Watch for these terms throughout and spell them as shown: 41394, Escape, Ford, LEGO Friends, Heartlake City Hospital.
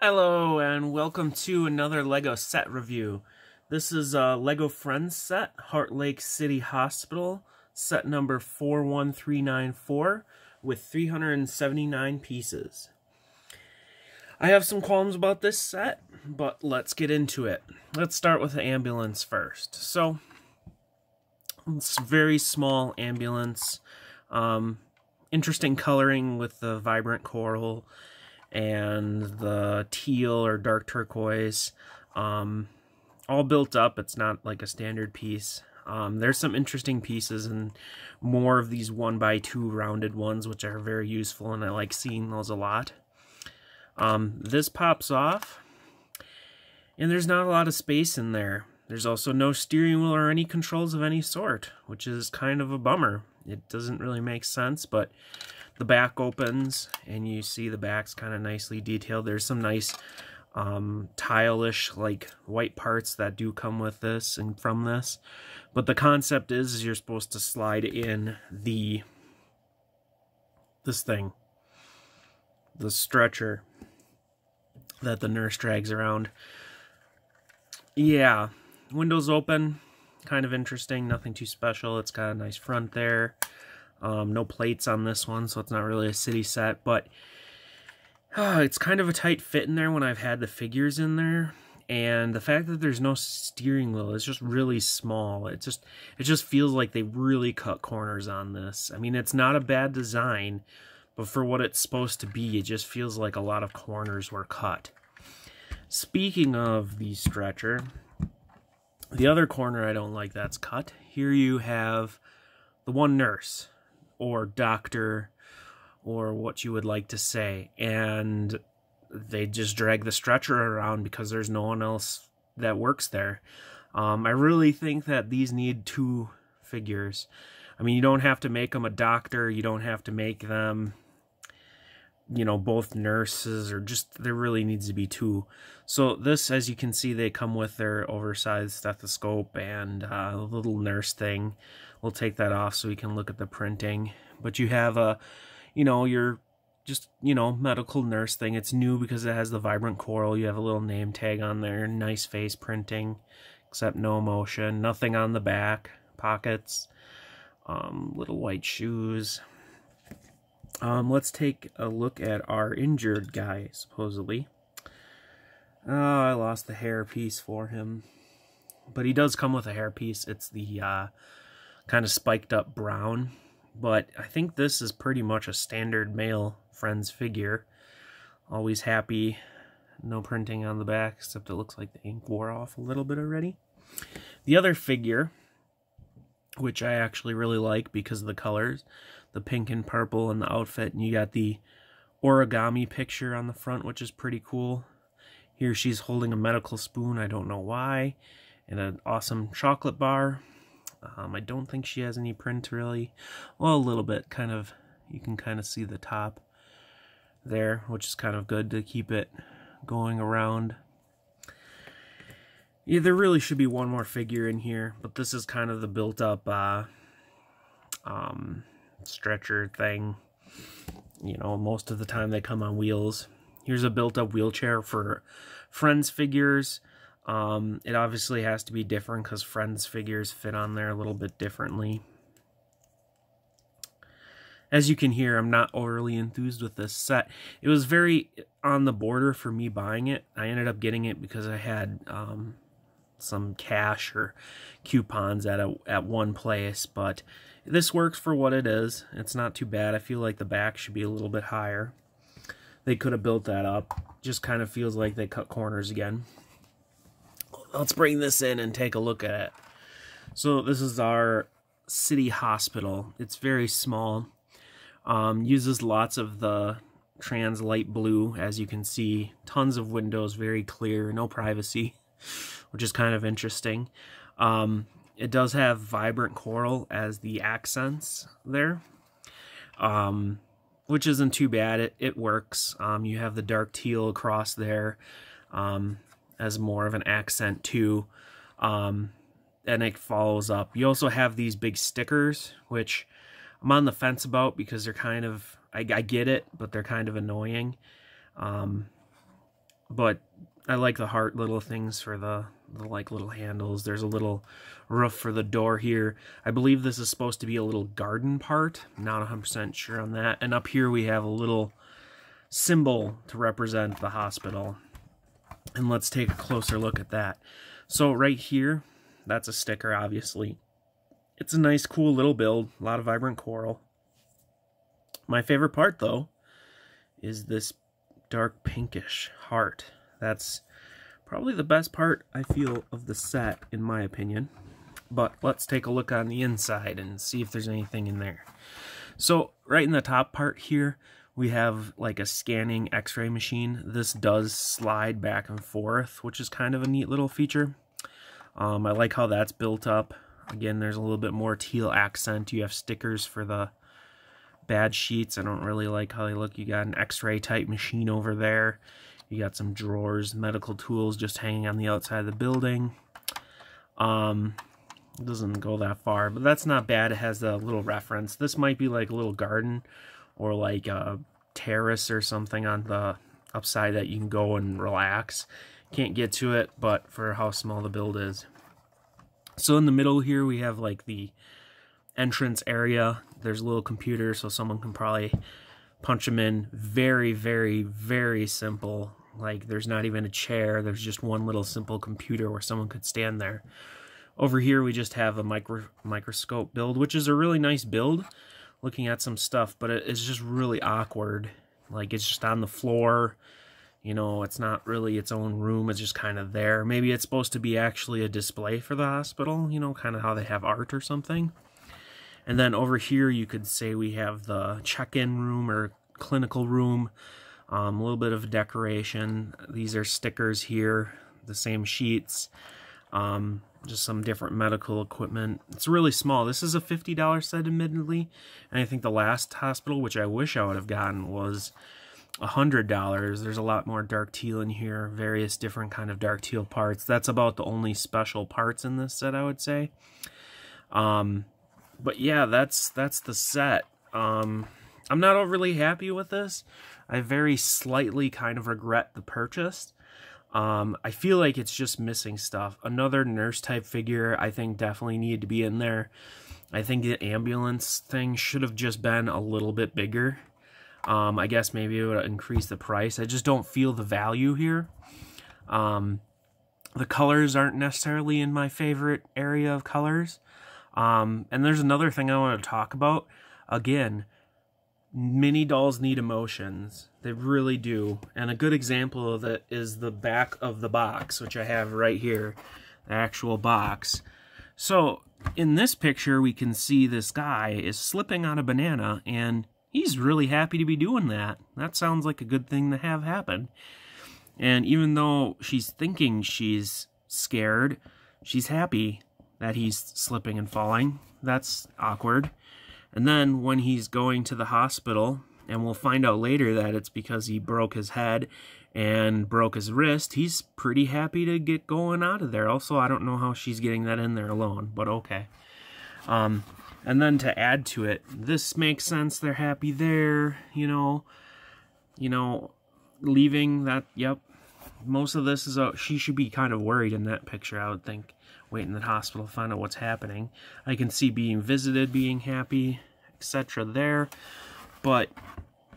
Hello and welcome to another LEGO set review. This is a LEGO Friends set, Heartlake City Hospital, set number 41394 with 379 pieces. I have some qualms about this set, but let's get into it. Let's start with the ambulance first. So, it's a very small ambulance, interesting coloring with the vibrant coral and the teal or dark turquoise, all built up. It's not like a standard piece. There's some interesting pieces and more of these 1x2 rounded ones, which are very useful, and I like seeing those a lot. This pops off, and there's not a lot of space in there. There's also no steering wheel or any controls of any sort, which is kind of a bummer. It doesn't really make sense, but the back opens, and you see the back's kind of nicely detailed. There's some nice tile-ish, like, white parts that do come with this and from this. But the concept is you're supposed to slide in the stretcher that the nurse drags around. Yeah, windows open, kind of interesting, nothing too special. It's got a nice front there. No plates on this one, so it's not really a city set, but it's kind of a tight fit in there when I've had the figures in there, and the fact that there's no steering wheel is just really small. It just feels like they really cut corners on this. I mean, it's not a bad design, but for what it's supposed to be, it just feels like a lot of corners were cut. Speaking of the stretcher, the other corner I don't like that's cut. Here you have the one nurse, or doctor, or what you would like to say, and they just drag the stretcher around because there's no one else that works there. I really think that these need two figures. I mean, you don't have to make them a doctor, you don't have to make them, you know, both nurses, or just, there really needs to be two. So this, as you can see, they come with their oversized stethoscope and a little nurse thing. We'll take that off so we can look at the printing. But you have a, you know, your just, you know, medical nurse thing. It's new because it has the vibrant coral. You have a little name tag on there. Nice face printing, except no emotion. Nothing on the back. Pockets. Little white shoes. Let's take a look at our injured guy, supposedly. Oh, I lost the hair piece for him. But he does come with a hair piece. It's the kind of spiked up brown. But I think this is pretty much a standard male Friends figure. Always happy. No printing on the back, except it looks like the ink wore off a little bit already. The other figure, which I actually really like because of the colors, the pink and purple and the outfit, and you got the origami picture on the front, which is pretty cool. Here she's holding a medical spoon, I don't know why, and an awesome chocolate bar. I don't think she has any print really. Well, a little bit, kind of, you can kind of see the top there, which is kind of good to keep it going around. Yeah, there really should be one more figure in here, but this is kind of the built-up stretcher thing. You know, most of the time they come on wheels. Here's a built-up wheelchair for Friends figures. It obviously has to be different because Friends figures fit on there a little bit differently. As you can hear, I'm not overly enthused with this set. It was very on the border for me buying it. I ended up getting it because I had some cash or coupons at one place, but this works for what it is. It's not too bad. I feel like the back should be a little bit higher. They could have built that up. Just kind of feels like they cut corners again. Let's bring this in and take a look at it. So this is our city hospital. It's very small. Uses lots of the trans light blue, as you can see. Tons of windows, very clear, no privacy, which is kind of interesting. It does have vibrant coral as the accents there, which isn't too bad. It works. You have the dark teal across there as more of an accent too, and it follows up. You also have these big stickers, which I'm on the fence about because they're kind of, I get it, but they're kind of annoying. But I like the heart little things for the like little handles. There's a little roof for the door here. I believe this is supposed to be a little garden part. I'm not 100% sure on that. And up here we have a little symbol to represent the hospital. And let's take a closer look at that. So right here, that's a sticker, obviously. It's a nice, cool little build. A lot of vibrant coral. My favorite part, though, is this dark pinkish heart. That's probably the best part, I feel, of the set, in my opinion. But let's take a look on the inside and see if there's anything in there. So right in the top part here, we have like a scanning x-ray machine. This does slide back and forth, which is kind of a neat little feature. I like how that's built up. Again, there's a little bit more teal accent. You have stickers for the badge sheets. I don't really like how they look. You got an x-ray type machine over there. You got some drawers, medical tools just hanging on the outside of the building. It doesn't go that far, but that's not bad. It has a little reference. This might be like a little garden or like a terrace or something on the upside that you can go and relax. Can't get to it, but for how small the build is. So in the middle here, we have like the entrance area. There's a little computer, so someone can probably punch them in. Very, very, very simple. Like, there's not even a chair. There's just one little simple computer where someone could stand there. Over here, we just have a microscope build, which is a really nice build, looking at some stuff, but it's just really awkward. Like, it's just on the floor. You know, it's not really its own room. It's just kind of there. Maybe it's supposed to be actually a display for the hospital, you know, kind of how they have art or something. And then over here, you could say we have the check-in room or clinical room, a little bit of decoration. These are stickers here, the same sheets, just some different medical equipment. It's really small. This is a $50 set, admittedly. And I think the last hospital, which I wish I would have gotten, was $100. There's a lot more dark teal in here, various different kind of dark teal parts. That's about the only special parts in this set, I would say. But yeah, that's the set. I'm not overly happy with this. I very slightly kind of regret the purchase. I feel like it's just missing stuff. Another nurse-type figure I think definitely needed to be in there. I think the ambulance thing should have just been a little bit bigger. I guess maybe it would increase the price. I just don't feel the value here. The colors aren't necessarily in my favorite area of colors. And there's another thing I want to talk about. Again, mini dolls need emotions. They really do. And a good example of it is the back of the box, which I have right here, the actual box. So in this picture, we can see this guy is slipping on a banana, and he's really happy to be doing that. That sounds like a good thing to have happen. And even though she's thinking she's scared, she's happy that he's slipping and falling. That's awkward. And then when he's going to the hospital, and we'll find out later that it's because he broke his head and broke his wrist, he's pretty happy to get going out of there. Also, I don't know how she's getting that in there alone, but okay. And then to add to it, this makes sense. They're happy there, you know, leaving that, yep. Most of this is, she should be kind of worried in that picture, I would think. Waiting in the hospital to find out what's happening. I can see being visited, being happy, etc. there. But,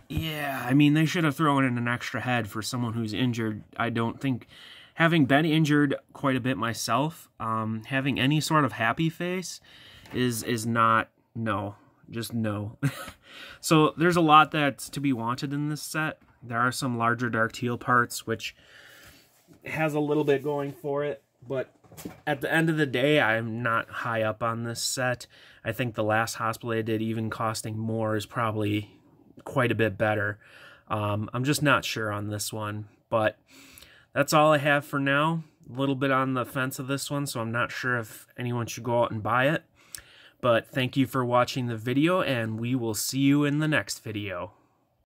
yeah, I mean, they should have thrown in an extra head for someone who's injured. I don't think, having been injured quite a bit myself, having any sort of happy face is not, no, just no. So there's a lot that's to be wanted in this set. There are some larger dark teal parts, which has a little bit going for it, but at the end of the day, I'm not high up on this set. I think the last hospital I did, even costing more, is probably quite a bit better. I'm just not sure on this one, but that's all I have for now. A little bit on the fence of this one, so I'm not sure if anyone should go out and buy it. But thank you for watching the video, and we will see you in the next video.